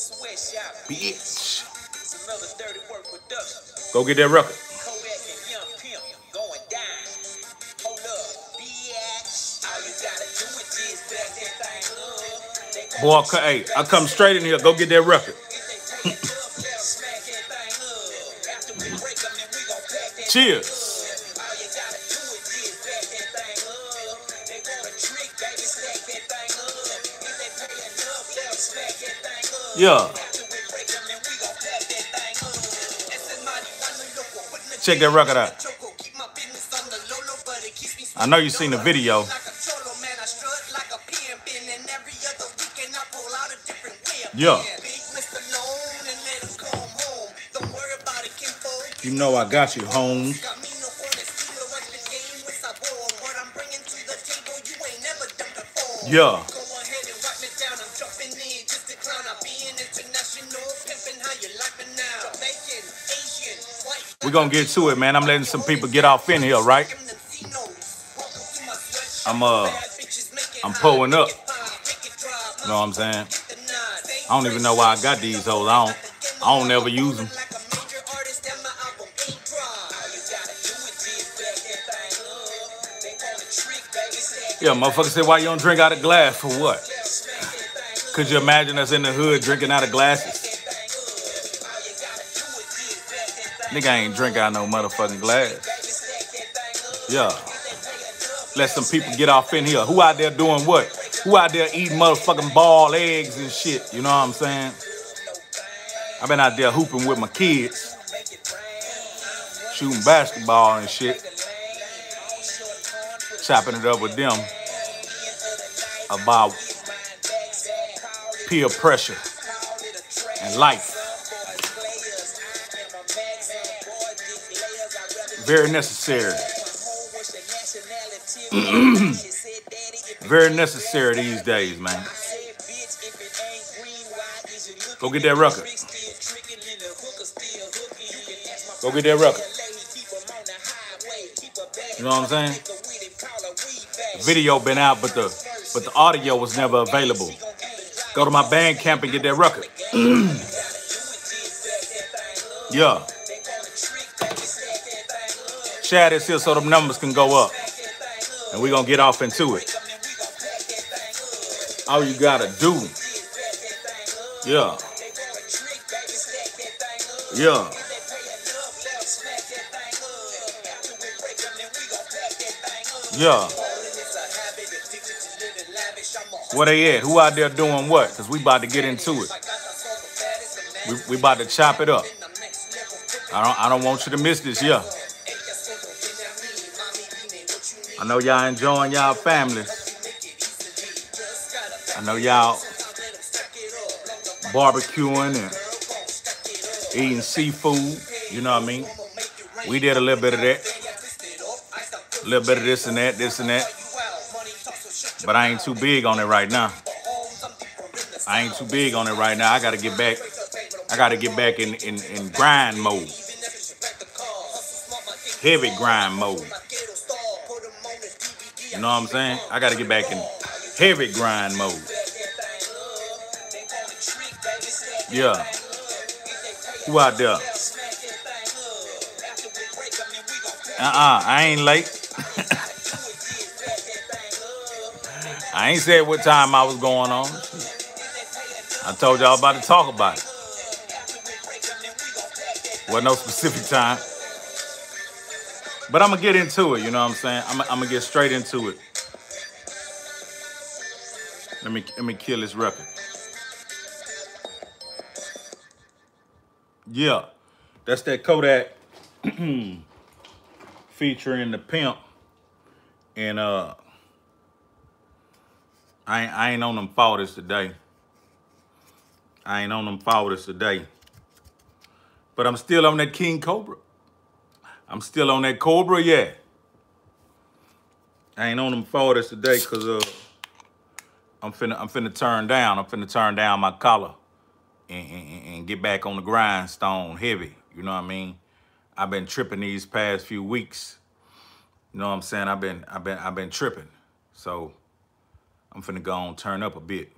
Bitch. It's another dirty work production. Go get that record. Kodak and Young Pimp going down. Hold up, bitch. All you gotta do is just back that thing up. Boy, hey, I come straight in here. Go get that record. Cheers. Yeah. Check that record out. I know you seen the video. Yeah. You know I got you, Holmes. Yeah. We're going to get to it, man. I'm letting some people get off in here, right? I'm pulling up. You know what I'm saying? I don't even know why I got these hoes. I don't ever use them. Yeah, motherfucker said, why you don't drink out of glass for what? Could you imagine us in the hood drinking out of glasses? Nigga ain't drink out no motherfucking glass. Yeah. Let some people get off in here. Who out there doing what? Who out there eating motherfucking ball eggs and shit? You know what I'm saying? I've been out there hooping with my kids. Shooting basketball and shit. Chopping it up with them. About peer pressure and life. Very necessary. Very necessary these days, man. Go get that record. Go get that record. You know what I'm saying? The video been out, but the audio was never available. Go to my Bandcamp and get that record. Yeah. Share this here so them numbers can go up. And we're going to get off into it. All you got to do. Yeah. Yeah. Yeah. Where they at? Who out there doing what? Because we about to get into it. We about to chop it up. I don't want you to miss this, yeah. I know y'all enjoying y'all families. I know y'all barbecuing and eating seafood. You know what I mean? We did a little bit of that. A little bit of this and that, this and that. But I ain't too big on it right now. I ain't too big on it right now. I got to get back. I got to get back in grind mode. Heavy grind mode. You know what I'm saying? I got to get back in heavy grind mode. Yeah. Who out there? I ain't late. I ain't said what time I was going on. I told y'all about to talk about it. Wasn't no specific time. But I'm going to get into it, you know what I'm saying? I'm going to get straight into it. Let me kill this record. Yeah, that's that Kodak featuring the Pimp. And I ain't on them folders today. I ain't on them folders today. But I'm still on that King Cobra. I'm still on that Cobra, yeah. I ain't on them folders today because I'm finna turn down. I'm finna turn down my collar and get back on the grindstone heavy. You know what I mean? I've been tripping these past few weeks. You know what I'm saying? I've been tripping. So I'm finna go on turn up a bit.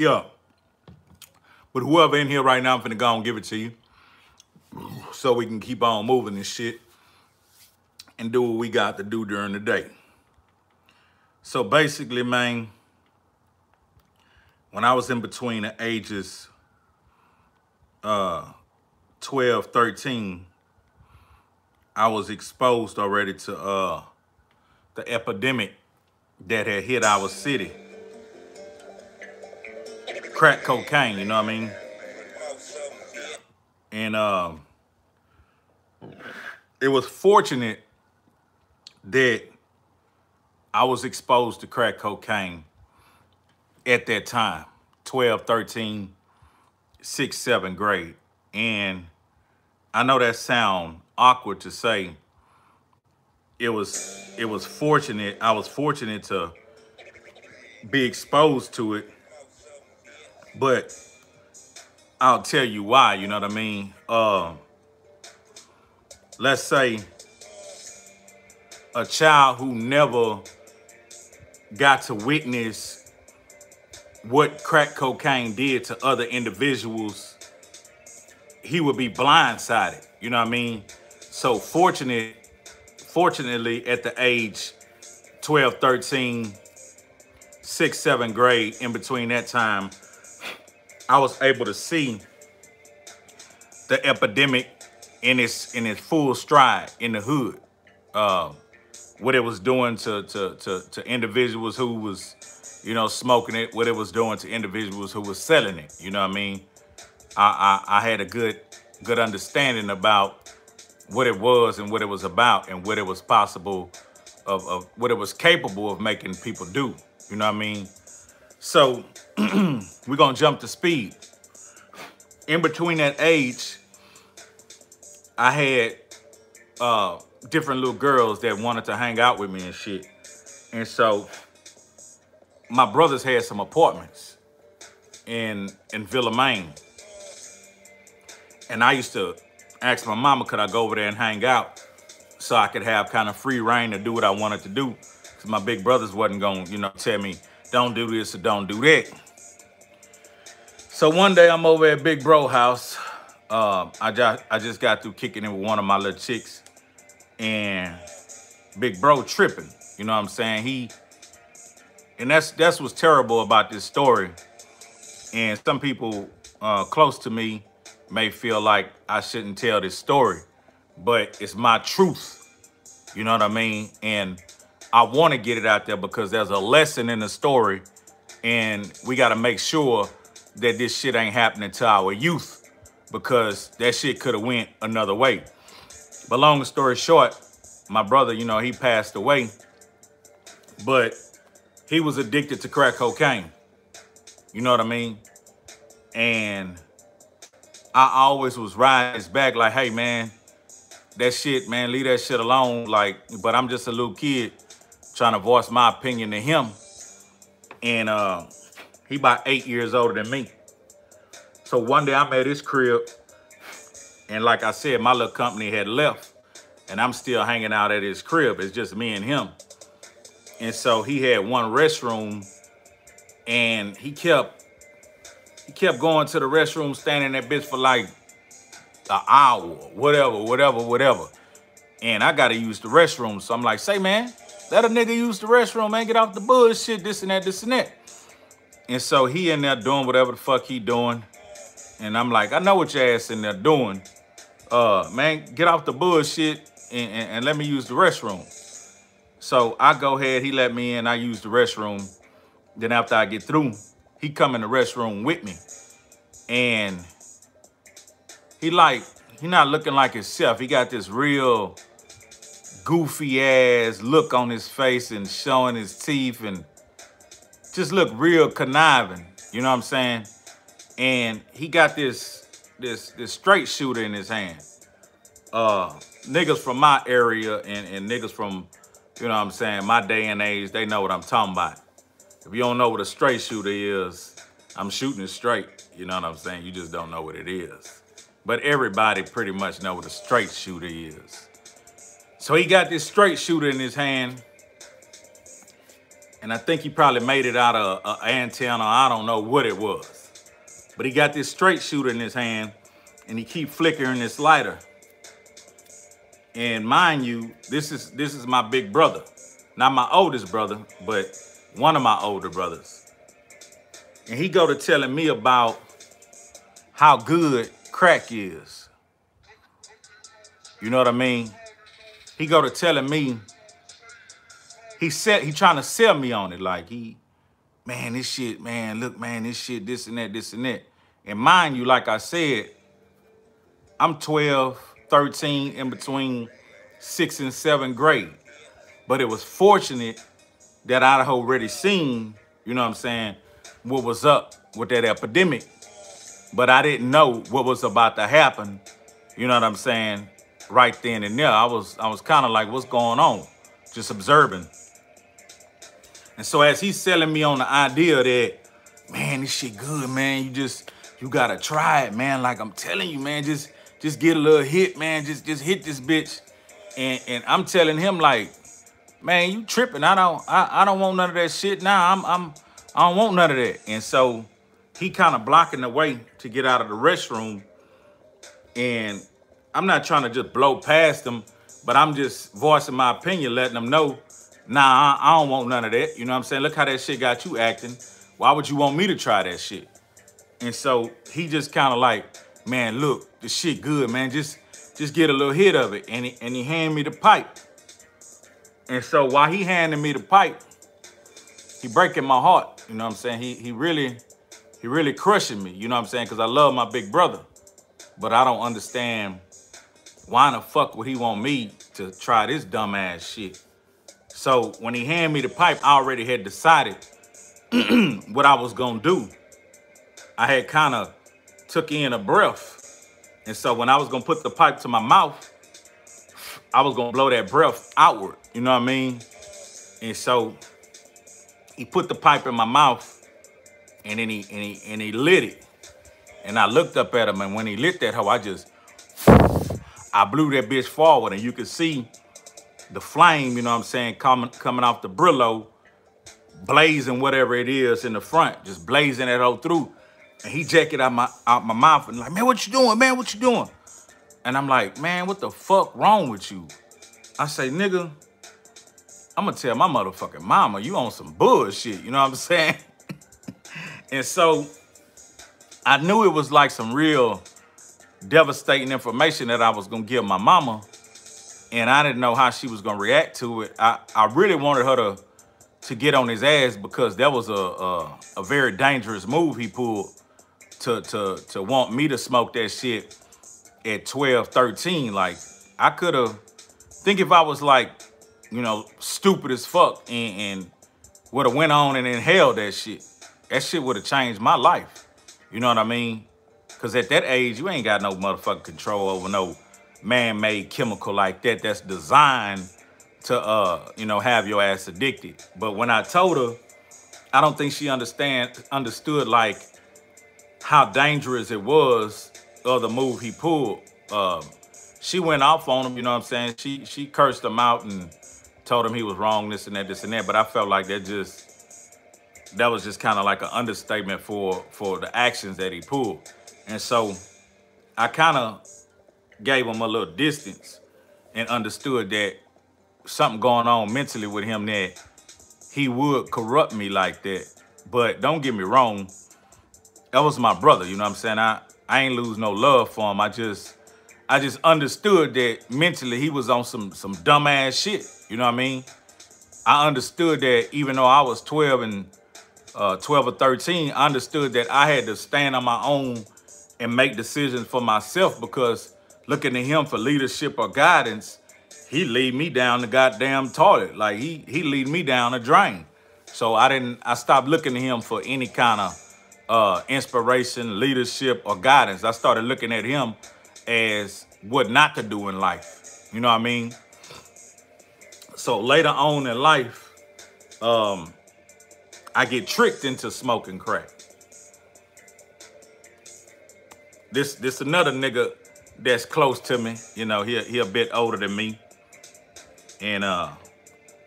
Yeah. But whoever in here right now, I'm finna go and give it to you. So we can keep on moving this shit and do what we got to do during the day. So basically, man, when I was in between the ages 12, 13, I was exposed already to the epidemic that had hit our city. Crack cocaine, you know what I mean? And it was fortunate that I was exposed to crack cocaine at that time, 12, 13, 6, 7 grade. And I know that sound awkward to say. It was fortunate. I was fortunate to be exposed to it, but I'll tell you why, you know what I mean? Let's say a child who never got to witness what crack cocaine did to other individuals, he would be blindsided, you know what I mean? So fortunately, at the age 12, 13, 6, 7 grade, in between that time, I was able to see the epidemic in its full stride in the hood. What it was doing to individuals who was, you know, smoking it, what it was doing to individuals who was selling it, you know what I mean? I had a good understanding about what it was and what it was about and what it was possible of what it was capable of making people do, you know what I mean? So we're gonna jump to speed. In between that age, I had different little girls that wanted to hang out with me and shit. And so my brothers had some apartments in Villa, Maine. And I used to ask my mama, could I go over there and hang out so I could have kind of free reign to do what I wanted to do? Because my big brothers wasn't gonna, you know, tell me, don't do this or don't do that. So one day I'm over at Big Bro house. I just got through kicking it with one of my little chicks. And Big Bro tripping, you know what I'm saying? And that's what's terrible about this story. And some people close to me may feel like I shouldn't tell this story, but it's my truth, you know what I mean? And I wanna get it out there because there's a lesson in the story and we gotta make sure that this shit ain't happening to our youth because that shit could've went another way. But long story short, my brother, you know, he passed away, but he was addicted to crack cocaine. You know what I mean? And I always was riding his back like, hey, man, that shit, man, leave that shit alone. Like, but I'm just a little kid trying to voice my opinion to him. And he about 8 years older than me. So one day I'm at his crib. And like I said, my little company had left and I'm still hanging out at his crib. It's just me and him. And so he had one restroom and he kept going to the restroom, standing in that bitch for like an hour, whatever. And I got to use the restroom. So I'm like, say, man, let a nigga use the restroom, man. Get off the bullshit, this and that. And so he in there doing whatever the fuck he doing. And I'm like, I know what your ass in there doing. Man, get off the bullshit and let me use the restroom. So I go ahead, he let me in, I use the restroom. Then after I get through, he come in the restroom with me. And he not looking like himself. He got this real goofy ass look on his face and showing his teeth and just look real conniving, you know what I'm saying? And he got this straight shooter in his hand. Niggas from my area and niggas from, you know what I'm saying, my day and age, they know what I'm talking about. If you don't know what a straight shooter is, I'm shooting it straight. You know what I'm saying? You just don't know what it is. But everybody pretty much know what a straight shooter is. So he got this straight shooter in his hand. And I think he probably made it out of an antenna. I don't know what it was. But he got this straight shooter in his hand and he keep flickering this lighter. And mind you, this is my big brother. Not my oldest brother, but one of my older brothers. And he go to telling me about how good crack is. You know what I mean? He go to telling me, he trying to sell me on it. Like man, this shit, man, look, man, this shit, this and that, this and that. And mind you, like I said, I'm 12, 13, in between 6th and 7th grade. But it was fortunate that I'd already seen, you know what I'm saying, what was up with that epidemic. But I didn't know what was about to happen, you know what I'm saying, right then and there. I was kind of like, what's going on? Just observing. And so as he's selling me on the idea that, man, this shit good, man, you gotta try it, man. Like I'm telling you, man, just get a little hit, man. Just hit this bitch. And I'm telling him like, man, you tripping. I don't want none of that shit. Nah, I don't want none of that. And so he kind of blocking the way to get out of the restroom. And I'm not trying to just blow past him, but I'm just voicing my opinion, letting him know, nah, I don't want none of that. You know what I'm saying? Look how that shit got you acting. Why would you want me to try that shit? And so he just kind of like, man, look, this shit good, man. Just get a little hit of it. And he handed me the pipe. And so while he handed me the pipe, he breaking my heart. You know what I'm saying? He really crushing me. You know what I'm saying? Because I love my big brother. But I don't understand why the fuck would he want me to try this dumbass shit. So when he handed me the pipe, I already had decided what I was going to do. I had kind of took in a breath. And so when I was going to put the pipe to my mouth, I was going to blow that breath outward. You know what I mean? And so he put the pipe in my mouth and then he lit it. And I looked up at him, and when he lit that hoe, I blew that bitch forward, and you could see the flame, you know what I'm saying, coming off the Brillo, blazing whatever it is in the front, just blazing that hoe through. And he jacked out my mouth and like, man, what you doing, man? What you doing? And I'm like, man, what the fuck wrong with you? I say, nigga, I'm gonna tell my motherfucking mama, you on some bullshit, you know what I'm saying? And so I knew it was like some real devastating information that I was gonna give my mama, and I didn't know how she was gonna react to it. I really wanted her to get on his ass, because that was a very dangerous move he pulled to want me to smoke that shit at 12, 13. Like, I could have, think if I was like, you know, stupid as fuck and would have went on and inhaled that shit. That shit would have changed my life. You know what I mean? Because at that age, you ain't got no motherfucking control over no man-made chemical like that that's designed to, you know, have your ass addicted. But when I told her, I don't think she understood, like, how dangerous it was of the move he pulled. She went off on him, you know what I'm saying? She cursed him out and told him he was wrong, this and that, this and that. But I felt like that was just kind of like an understatement for the actions that he pulled. And so I kind of gave him a little distance and understood that something going on mentally with him, that he would corrupt me like that. But don't get me wrong, that was my brother, you know what I'm saying? I ain't lose no love for him. I just understood that mentally he was on some dumbass shit, you know what I mean? I understood that even though I was 12 or 13, I understood that I had to stand on my own and make decisions for myself, because looking to him for leadership or guidance, he lead me down the goddamn toilet. Like he lead me down the drain. So I stopped looking to him for any kind of inspiration, leadership, or guidance. I started looking at him as what not to do in life. You know what I mean? So later on in life, I get tricked into smoking crack. This another nigga that's close to me. You know, he a bit older than me. And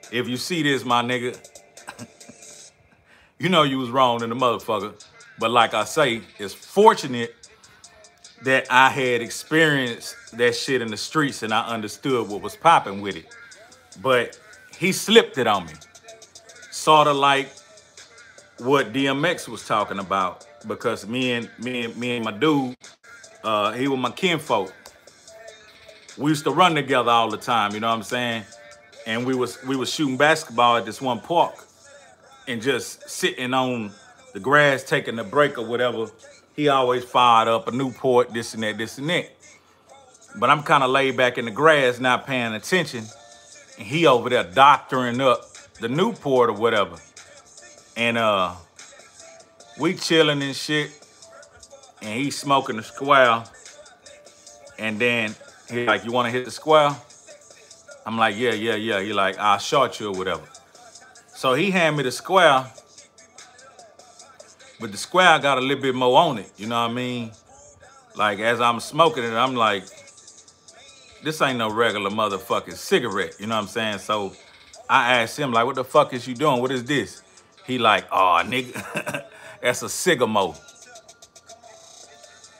if you see this, my nigga, you know you was wrong in the motherfucker. But like I say, it's fortunate that I had experienced that shit in the streets and I understood what was popping with it. But he slipped it on me. Sort of like what DMX was talking about, because me and my dude, he was my kinfolk. We used to run together all the time, you know what I'm saying? And we was shooting basketball at this one park and just sitting on the grass, taking a break or whatever. He always fired up a Newport, this and that, this and that. But I'm kind of laid back in the grass, not paying attention. And he over there doctoring up the Newport or whatever. And we chilling and shit. And he smoking the square. And then he like, you want to hit the square? I'm like, yeah, yeah, yeah. He like, I'll short you or whatever. So he hand me the square. But the square got a little bit more on it, you know what I mean? Like, as I'm smoking it, I'm like, this ain't no regular motherfucking cigarette, you know what I'm saying? So I asked him, like, what the fuck is you doing? What is this? He like, oh, nigga, that's a Sigamo.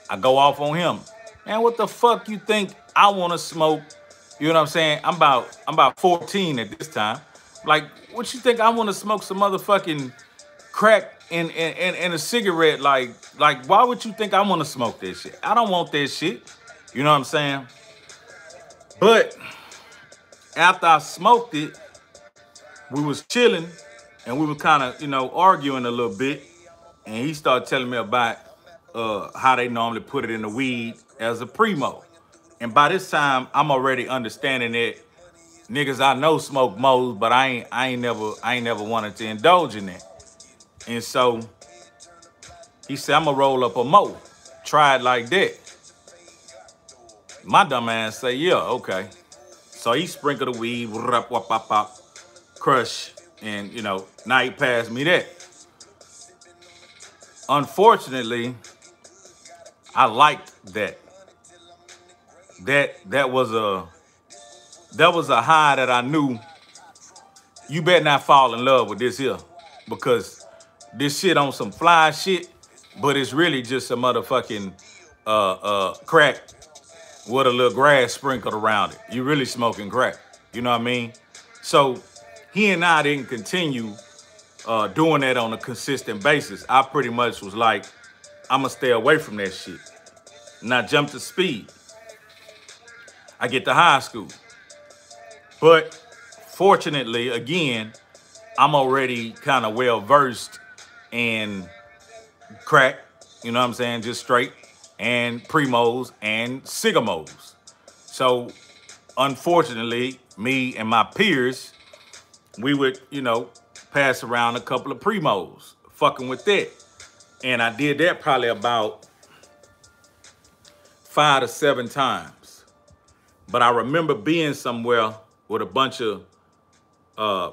I go off on him. Man, what the fuck you think I want to smoke? You know what I'm saying? I'm about 14 at this time. Like, what you think I want to smoke some motherfucking crack and a cigarette? Like, why would you think I want to smoke this shit? I don't want this shit. You know what I'm saying? But after I smoked it, we was chilling and we were kind of, you know, arguing a little bit. And he started telling me about how they normally put it in the weed as a Primo. And by this time, I'm already understanding that niggas I know smoke moles, but I ain't never wanted to indulge in that. And so he said, I'm gonna roll up a mo. Try it like that. My dumb ass say, yeah, okay. So he sprinkled the weed, wrap, wap, wap, wap, crush, and you know, now he passed me that. Unfortunately, I liked that. That was a high that I knew. You better not fall in love with this here, because this shit on some fly shit, but it's really just a motherfucking crack with a little grass sprinkled around it. You really smoking crack, you know what I mean? So he and I didn't continue doing that on a consistent basis. I pretty much was like, I'm gonna stay away from that shit. And I jumped to speed. I get to high school. But fortunately, again, I'm already kind of well versed and crack, you know what I'm saying, just straight, and Primos and Sigamos. So unfortunately, me and my peers, we would, you know, pass around a couple of Primos, fucking with that. And I did that probably about 5 to 7 times. But I remember being somewhere with a bunch of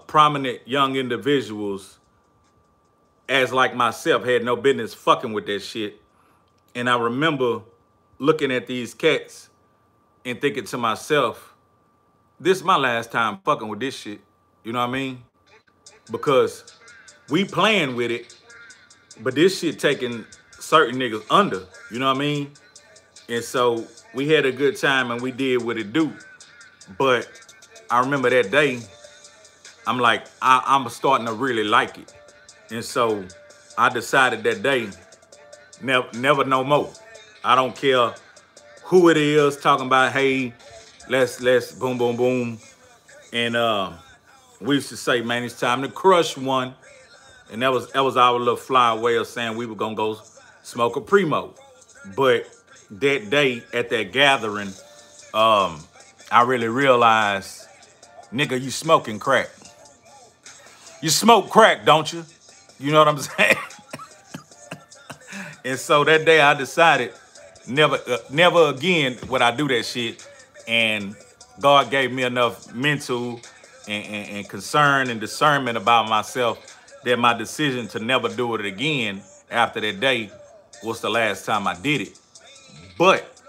prominent young individuals as like myself had no business fucking with that shit. And I remember looking at these cats and thinking to myself, this is my last time fucking with this shit. You know what I mean? Because we playing with it, but this shit taking certain niggas under. You know what I mean? And so we had a good time and we did what it do. But I remember that day, I'm like, I'm starting to really like it. And so I decided that day, never no more. I don't care who it is talking about, hey, let's boom, boom, boom. And we used to say, man, it's time to crush one. And that was our little fly way of saying we were gonna go smoke a Primo. But that day at that gathering, I really realized, nigga, you smoking crack. You smoke crack, don't you? You know what I'm saying? And so that day I decided never again would I do that shit. And God gave me enough mental and concern and discernment about myself that my decision to never do it again after that day was the last time I did it. But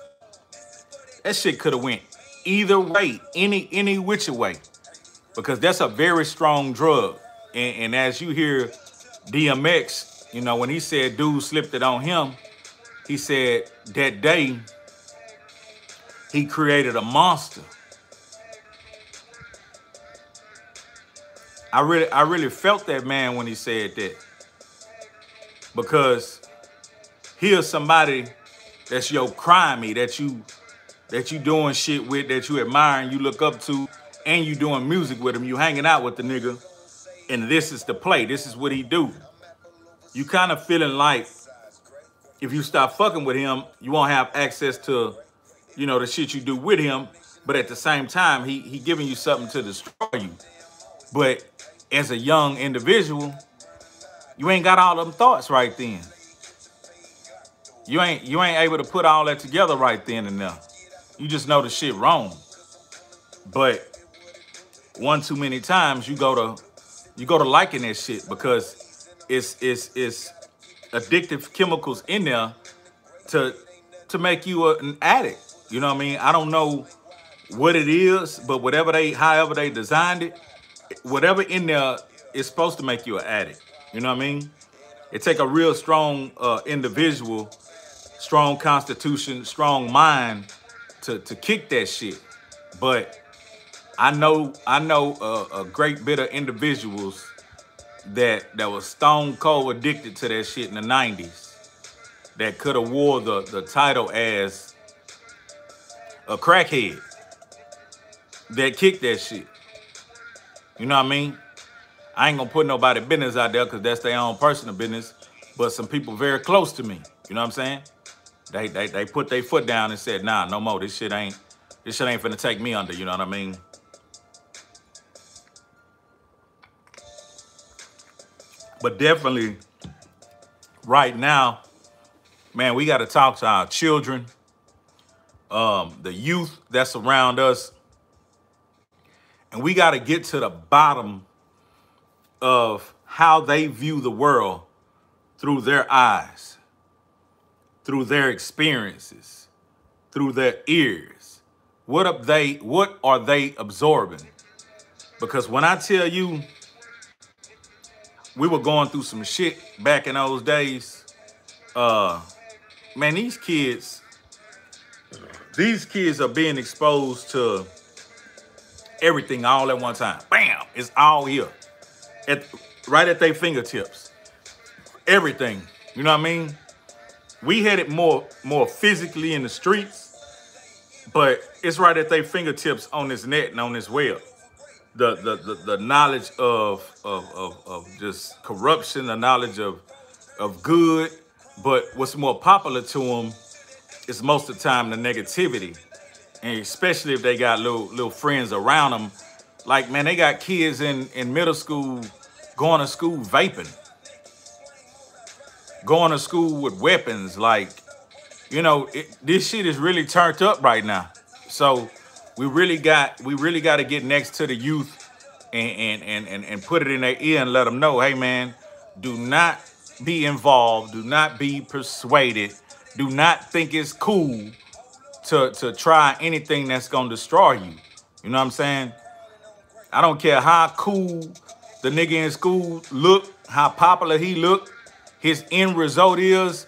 that shit could have went either way, any which way, because that's a very strong drug. And as you hear DMX, you know, when he said dude slipped it on him, he said that day he created a monster. I really felt that man when he said that, because here's somebody that's your crimey, that you doing shit with, that you admire and you look up to, and you doing music with him, you hanging out with the nigga, and this is the play, this is what he do. You kind of feeling like if you stop fucking with him, you won't have access to, you know, the shit you do with him, but at the same time, he giving you something to destroy you. But as a young individual, you ain't got all them thoughts right then. You ain't able to put all that together right then and there. You just know the shit wrong. But one too many times you go to liking that shit because it's addictive chemicals in there to make you an addict. You know what I mean? I don't know what it is, but however they designed it, whatever in there is supposed to make you an addict. You know what I mean? It take a real strong individual, strong constitution, strong mind to kick that shit. But I know a great bit of individuals that was stone cold addicted to that shit in the 90s that could have wore the title as a crackhead that kicked that shit. You know what I mean? I ain't gonna put nobody's business out there because that's their own personal business, but some people very close to me, you know what I'm saying? They put their foot down and said, nah, no more, this shit ain't finna take me under, you know what I mean? But definitely right now, man, we gotta talk to our children, the youth that's around us, and we gotta get to the bottom of how they view the world through their eyes, through their experiences, through their ears. What are they absorbing? Because when I tell you we were going through some shit back in those days, man, these kids are being exposed to everything all at one time. Bam, it's all here. Right at their fingertips, everything, you know what I mean? We had it more physically in the streets, but it's right at their fingertips on this net and on this web. The knowledge of just corruption, the knowledge of good, but what's more popular to them is most of the time the negativity, and especially if they got little friends around them. Like, man, they got kids in middle school going to school vaping, going to school with weapons. Like, you know, this shit is really turned up right now. So we really got to get next to the youth and put it in their ear and let them know, hey, man, do not be involved. Do not be persuaded. Do not think it's cool to try anything that's going to destroy you. You know what I'm saying? I don't care how cool the nigga in school look, how popular he look, his end result is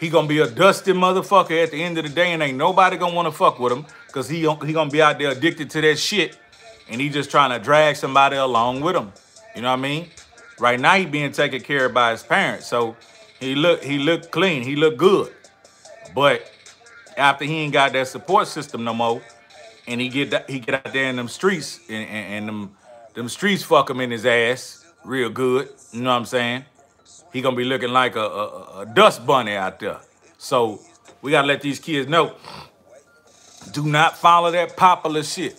he gonna be a dusty motherfucker at the end of the day, and ain't nobody gonna wanna fuck with him because he gonna be out there addicted to that shit, and he just trying to drag somebody along with him. You know what I mean? Right now he being taken care of by his parents, so he look clean, he look good. But after he ain't got that support system no more, and he get out there in them streets, and them streets fuck him in his ass real good. You know what I'm saying? He gonna be looking like a dust bunny out there. So we gotta let these kids know, do not follow that popular shit.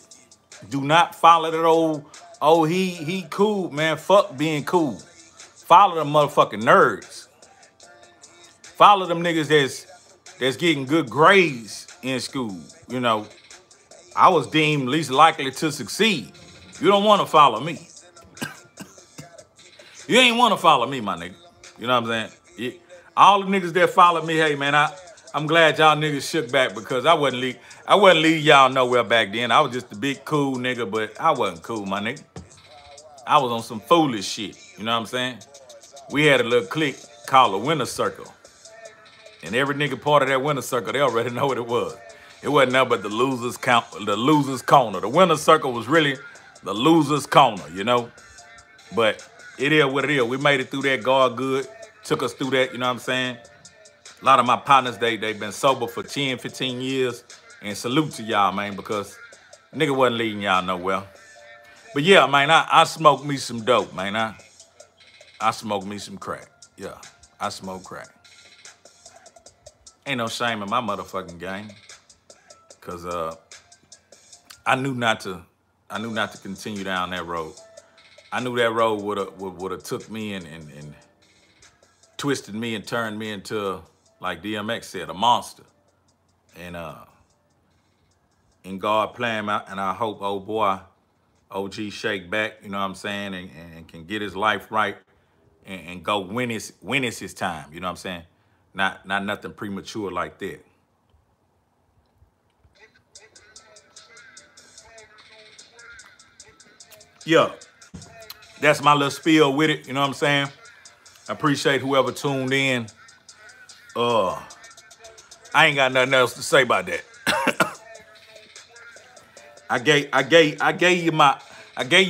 Do not follow that old, oh, he cool, man. Fuck being cool. Follow them motherfucking nerds. Follow them niggas that's getting good grades in school, you know. I was deemed least likely to succeed. You don't want to follow me. You ain't want to follow me, my nigga. You know what I'm saying? Yeah. All the niggas that followed me, hey, man, I'm glad y'all niggas shook back because I wasn't leave y'all nowhere back then. I was just a big cool nigga, but I wasn't cool, my nigga. I was on some foolish shit. You know what I'm saying? we had a little clique called a winner's circle. And every nigga part of that winner's circle, they already know what it was. It wasn't nothing but the loser's corner. The winner's circle was really the loser's corner, you know? But it is what it is. We made it through that, God good. Took us through that, you know what I'm saying? A lot of my partners, they've been sober for 10, 15 years. And salute to y'all, man, because nigga wasn't leading y'all nowhere. But yeah, man, I smoked me some dope, man. I smoked me some crack. Yeah, I smoked crack. Ain't no shame in my motherfucking game. Cause I knew not to continue down that road. I knew that road would have took me and twisted me and turned me into, like DMX said, a monster. And God planned out, and I hope old boy OG shake back, you know what I'm saying, and can get his life right and go when it's his time, you know what I'm saying? Not nothing premature like that. Yeah, that's my little spiel with it, you know what I'm saying? I appreciate whoever tuned in. I ain't got nothing else to say about that. I gave you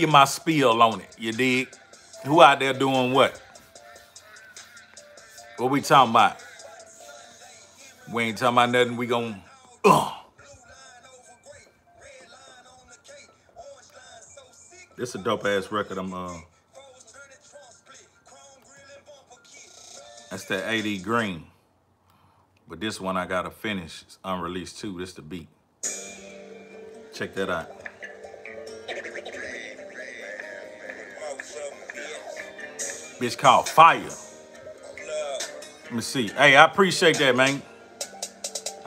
my spiel on it, you dig? Who out there doing what? What we talking about? We ain't talking about nothing, we gon' This a dope ass record. That's that AD Green. But this one I gotta finish. It's unreleased too. This the beat. Check that out. Bitch called Fire. Let me see. Hey, I appreciate that, man.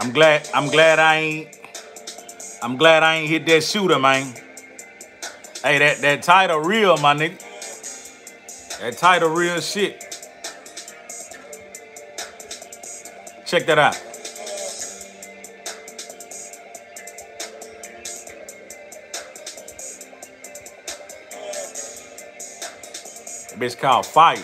I'm glad I ain't hit that shooter, man. Hey, that title real, my nigga. That title real shit. Check that out. That bitch called Fire.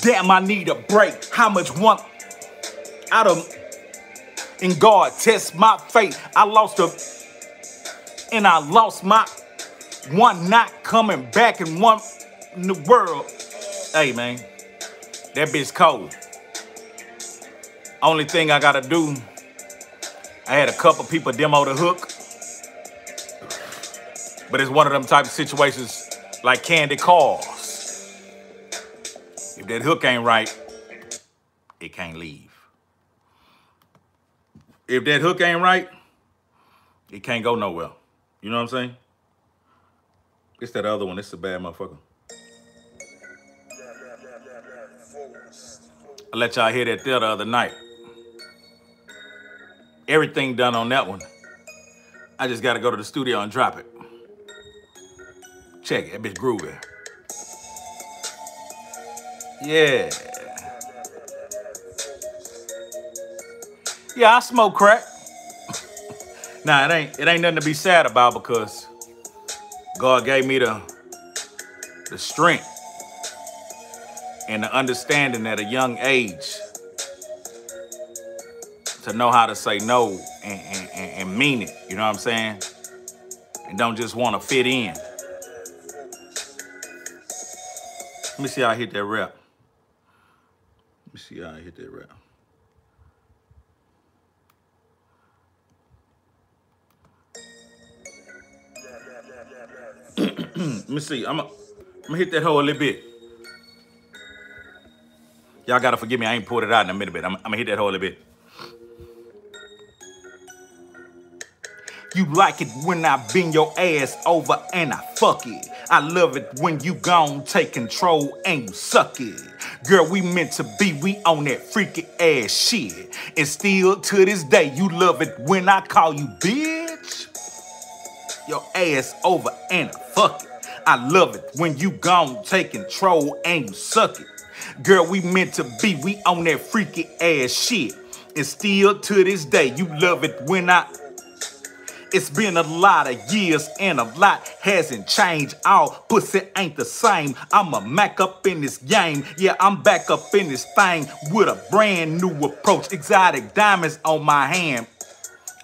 Damn, I need a break. How much one out of and God test my faith. I lost my one, not coming back and one in the world. Hey man, that bitch cold. Only thing I gotta do, I had a couple people demo the hook, but it's one of them type of situations like Candy Carr. If that hook ain't right, it can't leave. If that hook ain't right, it can't go nowhere. You know what I'm saying? It's that other one. It's a bad motherfucker. I let y'all hear that there the other night. Everything done on that one. I just got to go to the studio and drop it. Check it. That bitch groovy. Yeah. Yeah, I smoke crack. Nah, it ain't nothing to be sad about because God gave me the strength and the understanding at a young age to know how to say no and mean it. You know what I'm saying? And don't just want to fit in. Let me see how I hit that rap. Let me see. I'm gonna hit that hole a little bit. Y'all gotta forgive me, I ain't poured it out in a minute, but I'm gonna hit that whole little bit. You like it when I bend your ass over and I fuck it. I love it when you gone, take control and you suck it. Girl, we meant to be, we on that freaky ass shit. And still to this day, you love it when I call you bitch. Your ass over and I fuck it. I love it when you gone, take control and you suck it. Girl, we meant to be, we on that freaky ass shit. And still to this day, you love it when I... It's been a lot of years and a lot hasn't changed. All pussy ain't the same. I'm a Mac up in this game. Yeah, I'm back up in this thing with a brand new approach. Exotic diamonds on my hand,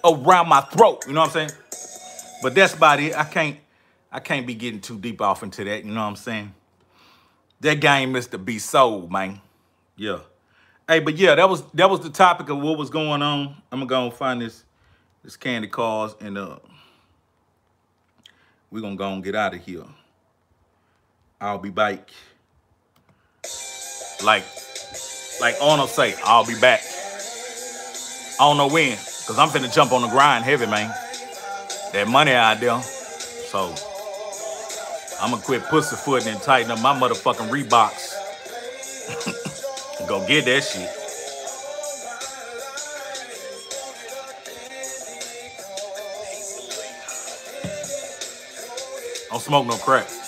around my throat. You know what I'm saying? But that's about it. I can't be getting too deep off into that. You know what I'm saying? That game is to be sold, man. Yeah. Hey, but yeah, that was the topic of what was going on. I'm gonna go and find this. It's Candy Carr, and we're gonna go and get out of here. I'll be back. Like Arnold say, I'll be back. I don't know when, because I'm finna jump on the grind heavy, man. That money out there. So I'm gonna quit pussyfooting and tighten up my motherfucking Reeboks. Go get that shit. Don't smoke no crack.